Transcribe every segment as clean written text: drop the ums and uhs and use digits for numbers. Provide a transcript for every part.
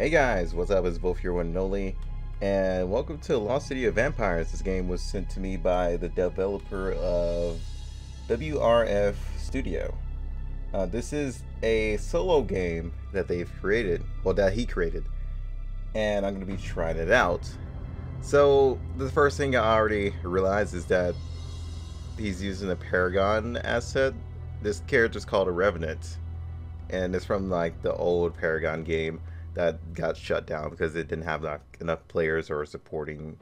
Hey guys, what's up? It's both your Winoli, and welcome to Lost City of Vampires. This game was sent to me by the developer of WRF Studio. This is a solo game that they've created, well, that he created, and I'm going to be trying it out. So the first thing I already realized is that he's using a Paragon asset. This character's called a Revenant, and it's from like the old Paragon game that got shut down because it didn't have enough players or supporting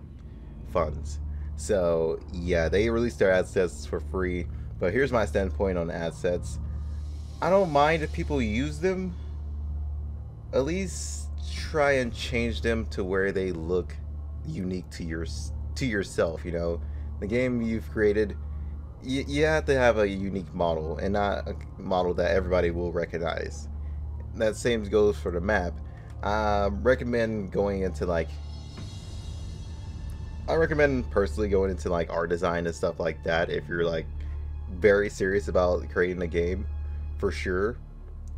funds. So yeah, they released their assets for free, but here's my standpoint on assets. I don't mind if people use them. At least try and change them to where they look unique to yourself, you know? The game you've created, you have to have a unique model and not a model that everybody will recognize. That same goes for the map. I recommend personally going into like art design and stuff like that if you're like very serious about creating a game, for sure,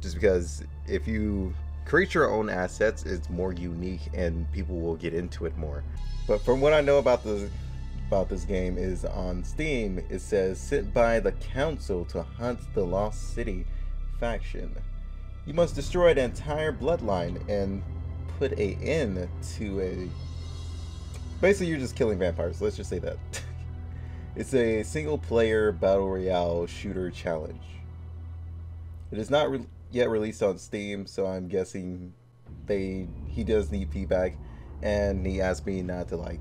just because if you create your own assets, it's more unique and people will get into it more. But from what I know about this game is on Steam, it says sit by the council to hunt the Lost City faction. You must destroy the entire bloodline and put an end to a... Basically, you're just killing vampires. Let's just say that. It's a single-player battle royale shooter challenge. It is not yet released on Steam, so I'm guessing he does need feedback, and he asked me not to like...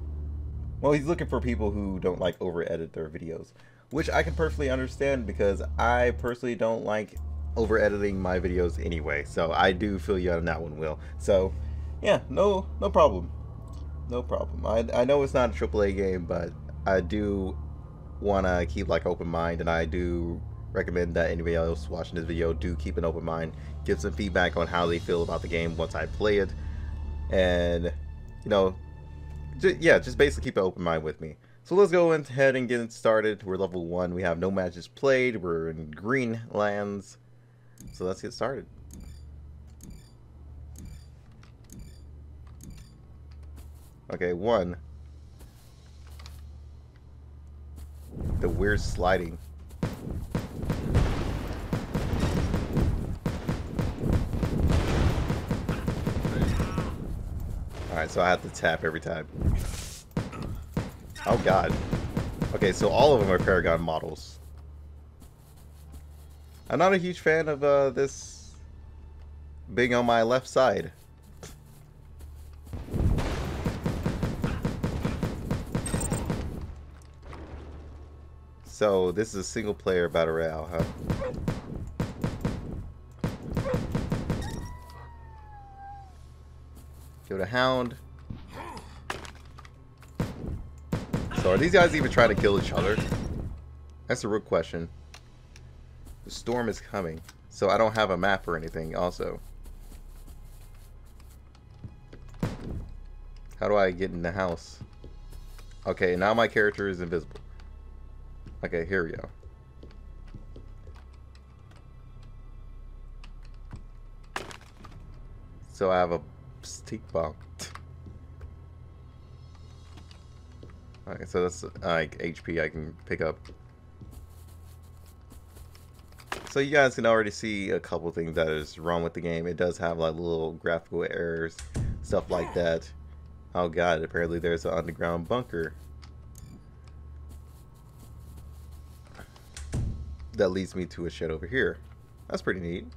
Well, he's looking for people who don't like over-edit their videos, which I can perfectly understand because I personally don't like over editing my videos anyway, so I do feel you on that one, Will. So yeah, no problem. I know it's not a AAA game, but I do want to keep like open mind, and I do recommend that anybody else watching this video do keep an open mind, give some feedback on how they feel about the game once I play it, and you know, just basically keep an open mind with me. So let's go ahead and get started. We're level 1, we have no matches played, we're in Greenlands. So let's get started. Okay, 1. The weird sliding. Alright, so I have to tap every time. Oh god. Okay, so all of them are Paragon models. I'm not a huge fan of this being on my left side. So this is a single player battle royale, huh? Go to Hound. So are these guys even trying to kill each other? That's a real question. The storm is coming, so I don't have a map or anything also. How do I get in the house? Okay, now my character is invisible. Okay, here we go. So I have a stick bomb. Alright, so that's like HP I can pick up. So you guys can already see a couple things that is wrong with the game. It does have like little graphical errors, stuff like that. Oh god, apparently there's an underground bunker that leads me to a shed over here. That's pretty neat.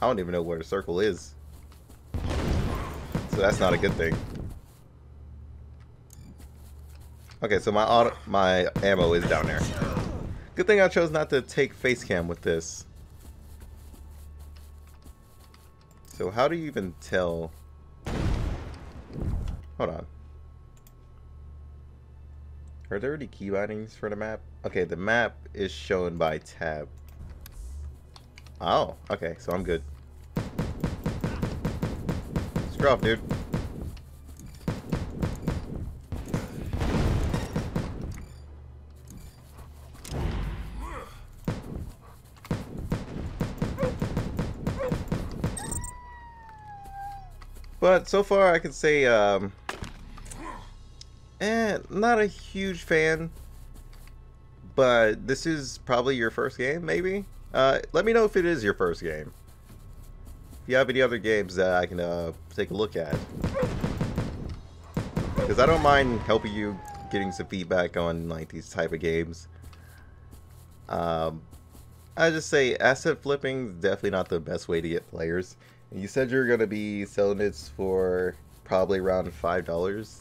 I don't even know where the circle is, so that's not a good thing. Okay, so my ammo is down there. Good thing I chose not to take face cam with this. So how do you even tell? Hold on. Are there any key bindings for the map? Okay, the map is shown by tab. Oh, okay, so I'm good. Screw off, dude. But so far I can say not a huge fan, but this is probably your first game, maybe? Let me know if it is your first game. If you have any other games that I can take a look at. Because I don't mind helping you getting some feedback on like these type of games. I just say asset flipping is definitely not the best way to get players. You said you're going to be selling it for probably around $5.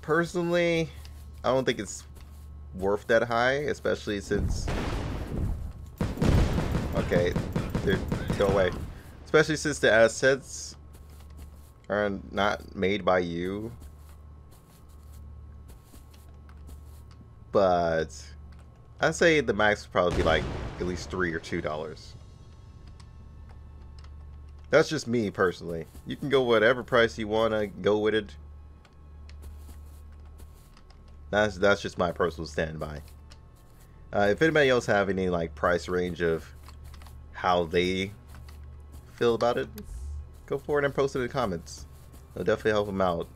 Personally, I don't think it's worth that high, especially since... Okay, dude, go away. Especially since the assets are not made by you. But I'd say the max would probably be like at least $3 or $2. That's just me personally. You can go whatever price you want to go with it. That's just my personal standby. If anybody else have any like price range of how they feel about it, go for it and post it in the comments. It'll definitely help them out.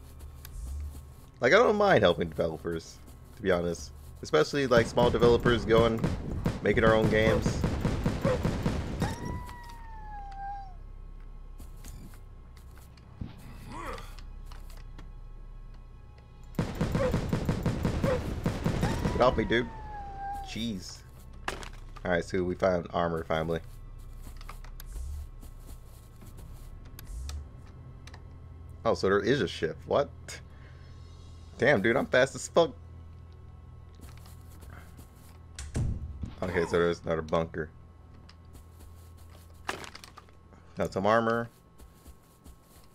Like, I don't mind helping developers, to be honest. Especially like small developers going, making our own games. Get off me, dude. Jeez. Alright, so we found armor finally. Oh, so there is a ship. What? Damn, dude, I'm fast as fuck. Okay, so there's another bunker. Got some armor.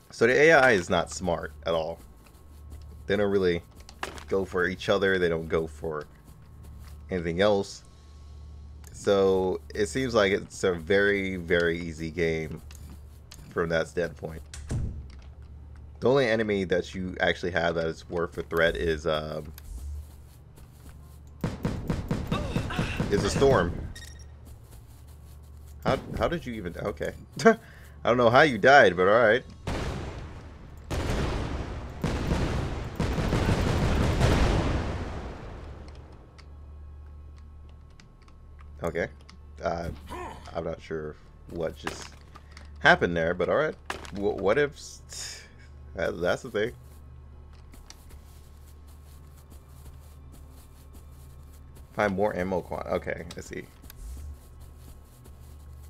So the AI is not smart at all. They don't really go for each other. They don't go for anything else. So it seems like it's a very, very easy game from that standpoint. The only enemy that you actually have that is worth a threat is a storm. How did you even... Okay. I don't know how you died, but alright. Okay. I'm not sure what just happened there, but alright. What if... That's the thing. Find more ammo quant. Okay, I see.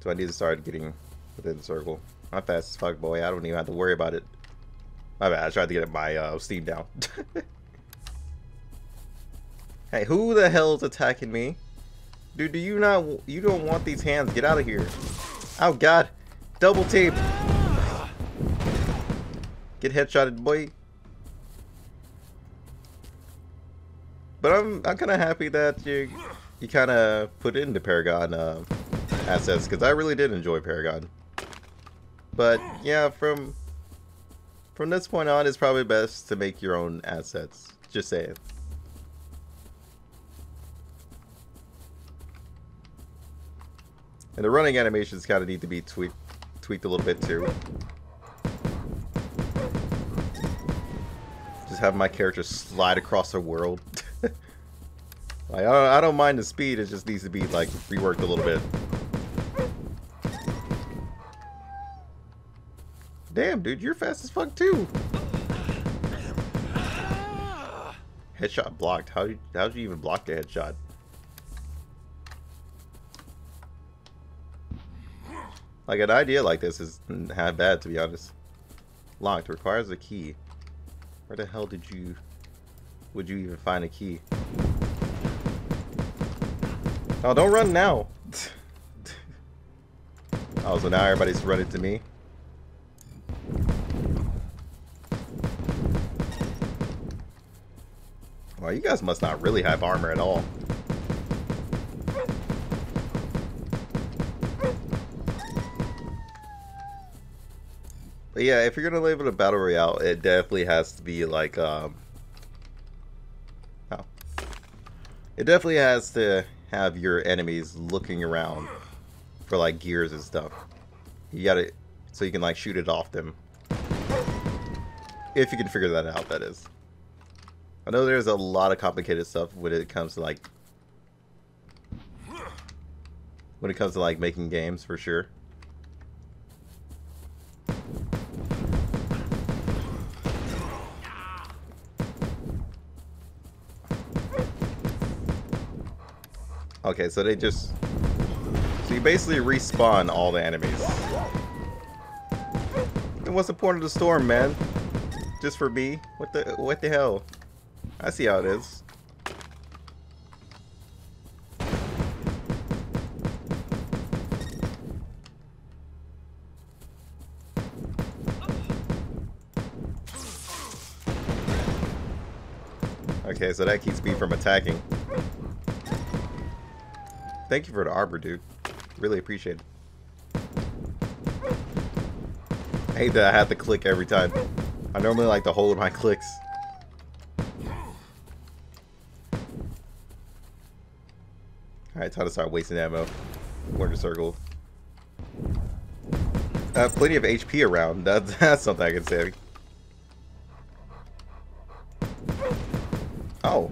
So I need to start getting within the circle. I'm fast as fuck, boy. I don't even have to worry about it. My bad. I tried to get my Steam down. Hey, who the hell's attacking me? Dude, do you not? You don't want these hands. Get out of here. Oh God, double team. Get headshotted, boy. But I'm kind of happy that you kind of put into Paragon assets, because I really did enjoy Paragon. But yeah, from this point on, it's probably best to make your own assets. Just saying. And the running animations kind of need to be tweaked a little bit too. Have my character slide across the world. Like, I don't mind the speed, it just needs to be like reworked a little bit. Damn, dude, you're fast as fuck too. Headshot blocked. How'd you even block the headshot? Like, an idea like this is not bad, to be honest. Locked requires a key. Where the hell would you even find a key? Oh, don't run now. Oh, so now everybody's running to me. Well, you guys must not really have armor at all. But yeah, if you're gonna label it a battle royale, it definitely has to be like it definitely has to have your enemies looking around for like gears and stuff. You gotta, so you can like shoot it off them. If you can figure that out, that is. I know there's a lot of complicated stuff when it comes to like, making games for sure. Okay, so they just, so you basically respawn all the enemies. And what's the point of the storm, man? Just for me? What the hell? I see how it is. Okay, so that keeps me from attacking. Thank you for the arbor, dude. Really appreciate it. I hate that I have to click every time. I normally like to hold my clicks. Alright, time to start wasting ammo. Corner circle. I have plenty of HP around. That's something I can say. Oh,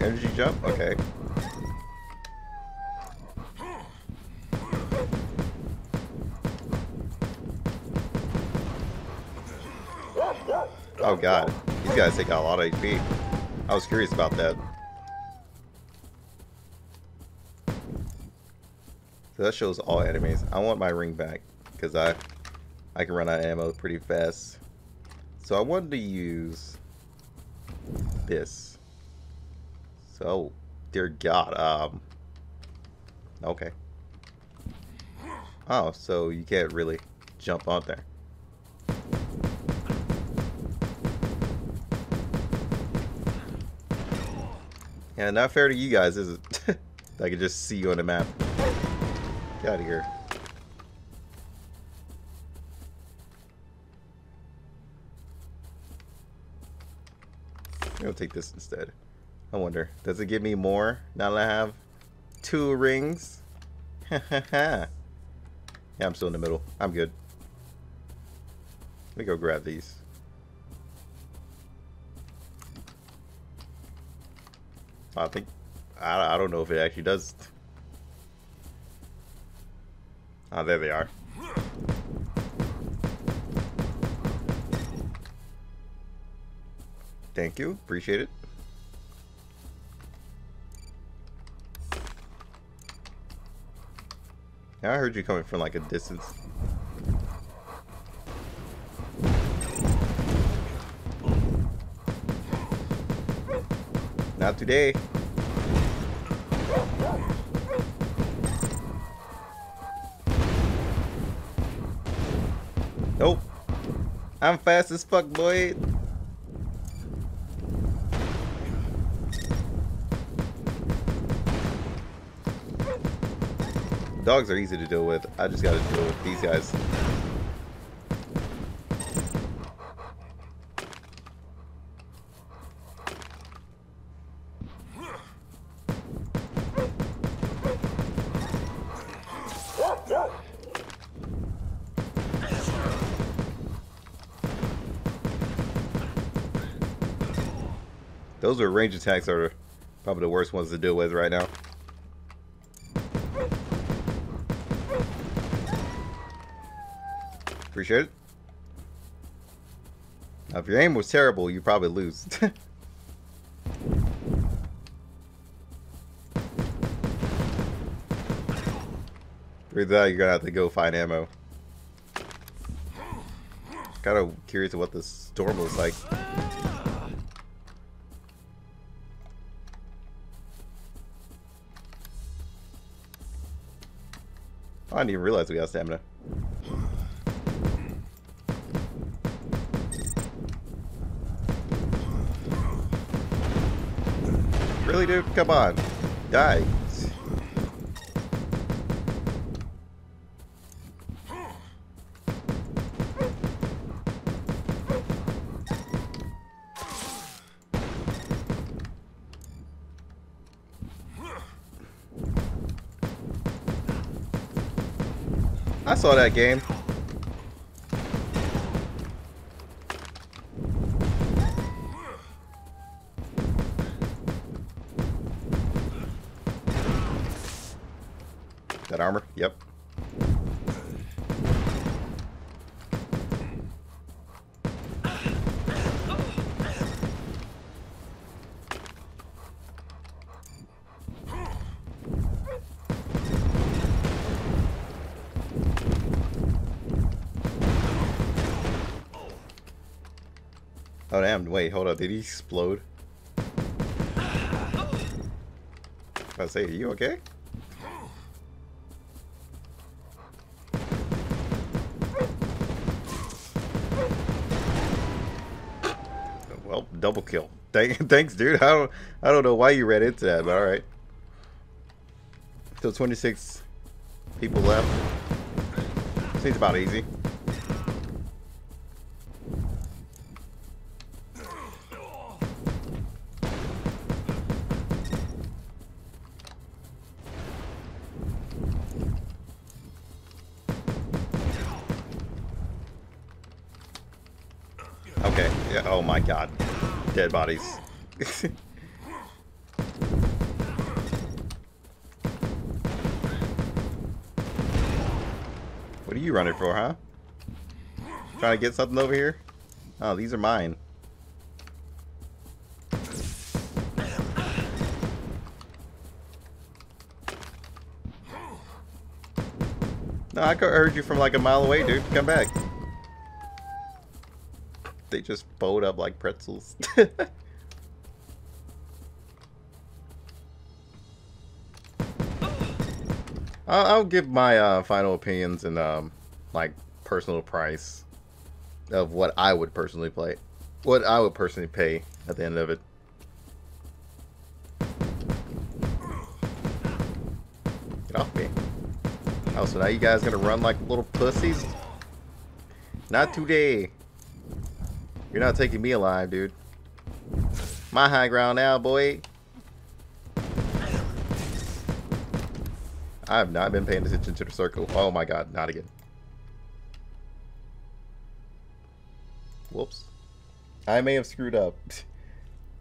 energy jump? Okay. Oh god, these guys take out a lot of HP. I was curious about that. So that shows all enemies. I want my ring back because I can run out of ammo pretty fast. So I wanted to use this. So, dear god, okay. Oh, so you can't really jump out there. Yeah, not fair to you guys, is it? I can just see you on the map. Get out of here. I'll take this instead. I wonder, does it give me more now that I have 2 rings? Yeah, I'm still in the middle. I'm good. Let me go grab these. I think I don't know if it actually does. Ah, there they are. Thank you, appreciate it. Now I heard you coming from like a distance. Not today. Nope. I'm fast as fuck, boy. Dogs are easy to deal with. I just gotta deal with these guys. Those are range attacks are probably the worst ones to deal with right now. Appreciate it. Now, if your aim was terrible, you probably lose. With that, you're gonna have to go find ammo. Kind of curious what this storm looks like. I didn't even realize we got stamina. Really, dude? Come on. Die. I saw that game. That armor? Yep. Oh damn, wait, hold up, did he explode? I say, are you okay? Well, double kill. Thanks, dude. I don't know why you ran into that, but alright. So 26 people left. Seems about easy. Okay. Yeah, oh my god. Dead bodies. What are you running for, huh? Trying to get something over here? Oh, these are mine. No, I heard you from like a mile away, dude. Come back. They just bowed up like pretzels. I'll give my final opinions and like personal price of what I would personally play, what I would personally pay at the end of it. Get off me! Oh, so now you guys gonna run like little pussies? Not today. You're not taking me alive, dude. My high ground now, boy. I have not been paying attention to the circle. Oh my god, not again. Whoops. I may have screwed up.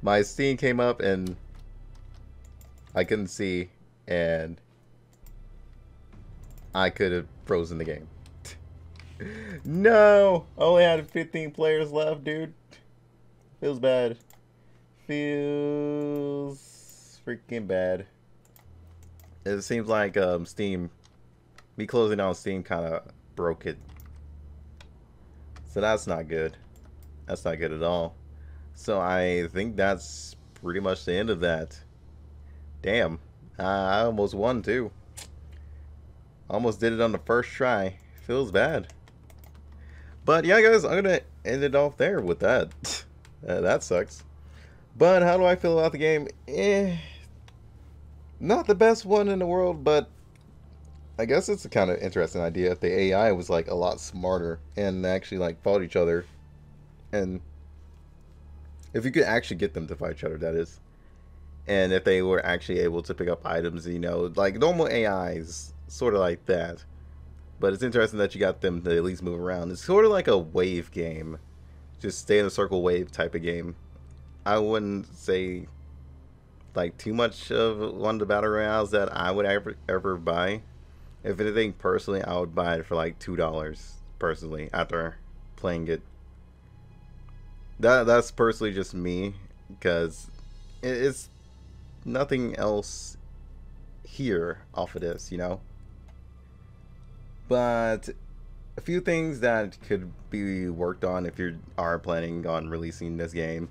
My Steam came up and I couldn't see and I could have frozen the game. No! Only had 15 players left, dude. Feels bad. Feels freaking bad. It seems like Steam, me closing on Steam kind of broke it. So that's not good. That's not good at all. So I think that's pretty much the end of that. Damn. I almost won too. Almost did it on the first try. Feels bad. But yeah, guys, I'm gonna end it off there with that. That sucks. But how do I feel about the game? Not the best one in the world, but I guess it's a kind of interesting idea if the AI was like a lot smarter and actually like fought each other, and if you could actually get them to fight each other, that is, and if they were actually able to pick up items, you know, like normal AIs, sort of like that. But it's interesting that you got them to at least move around. It's sort of like a wave game. Just stay in a circle wave type of game. I wouldn't say like too much of one of the battle royales that I would ever buy. If anything, personally, I would buy it for like $2 personally after playing it. That's personally just me, because it's nothing else here off of this, you know? But a few things that could be worked on if you are planning on releasing this game.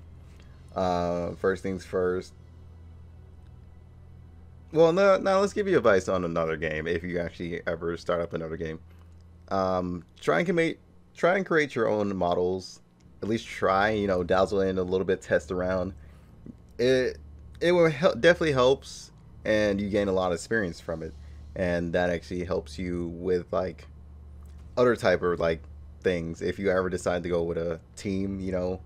First things first. Well, no, let's give you advice on another game if you actually ever start up another game. Try and create your own models. At least try, you know, dazzle in a little bit, test around. It will help, definitely helps, and you gain a lot of experience from it. And that actually helps you with like other type of like things. If you ever decide to go with a team, you know,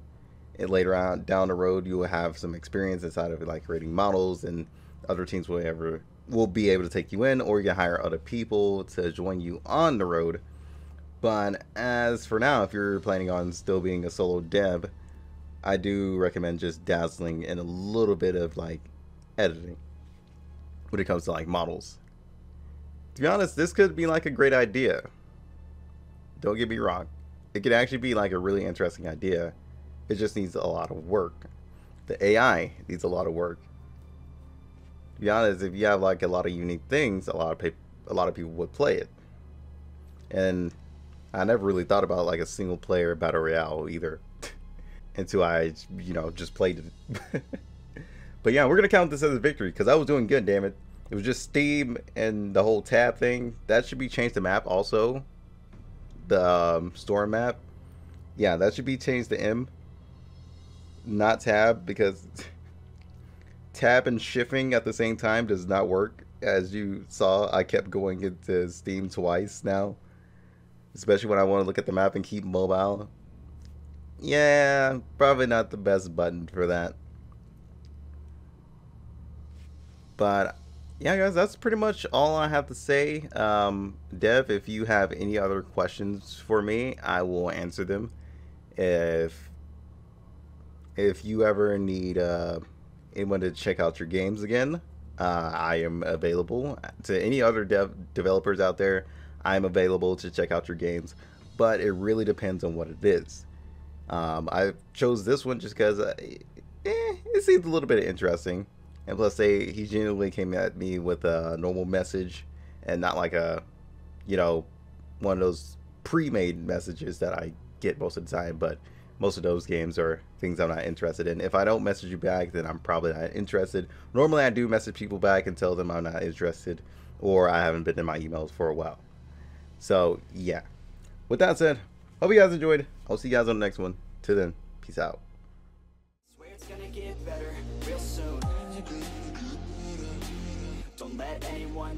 and later on down the road, you will have some experience inside of like creating models, and other teams will be able to take you in, or you can hire other people to join you on the road. But as for now, if you're planning on still being a solo dev, I do recommend just dazzling in a little bit of like editing when it comes to like models. To be honest, this could be like a great idea. Don't get me wrong. It could actually be like a really interesting idea. It just needs a lot of work. The AI needs a lot of work. To be honest, if you have like a lot of unique things, a lot of people would play it. And I never really thought about like a single player battle royale either until I, you know, just played it. But yeah, we're going to count this as a victory because I was doing good, damn it. It was just Steam and the whole tab thing. That should be changed to map also. The store map. Yeah, that should be changed to M. Not tab, because tab and shifting at the same time does not work. As you saw, I kept going into Steam twice now. Especially when I want to look at the map and keep mobile. Yeah, probably not the best button for that. But yeah, guys, that's pretty much all I have to say. Dev, if you have any other questions for me, I will answer them. If you ever need anyone to check out your games again, I am available. To any other developers out there, I'm available to check out your games, but it really depends on what it is. I chose this one just because it seems a little bit interesting. And plus, he genuinely came at me with a normal message and not like a, you know, one of those pre-made messages that I get most of the time. But most of those games are things I'm not interested in. If I don't message you back, then I'm probably not interested. Normally, I do message people back and tell them I'm not interested or I haven't been in my emails for a while. So, yeah. With that said, hope you guys enjoyed. I'll see you guys on the next one. Till then, peace out. Swear it's gonna get better real soon. Don't let anyone